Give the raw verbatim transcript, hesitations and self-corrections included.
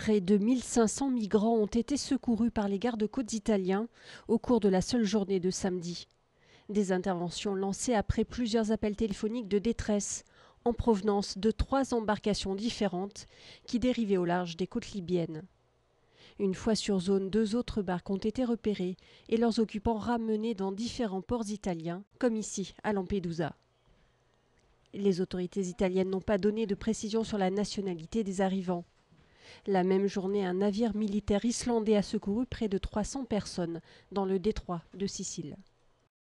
Près de mille cinq cents migrants ont été secourus par les gardes-côtes italiens au cours de la seule journée de samedi. Des interventions lancées après plusieurs appels téléphoniques de détresse en provenance de trois embarcations différentes qui dérivaient au large des côtes libyennes. Une fois sur zone, deux autres barques ont été repérées et leurs occupants ramenés dans différents ports italiens, comme ici, à Lampedusa. Les autorités italiennes n'ont pas donné de précision sur la nationalité des arrivants. La même journée, un navire militaire islandais a secouru près de trois cents personnes dans le détroit de Sicile.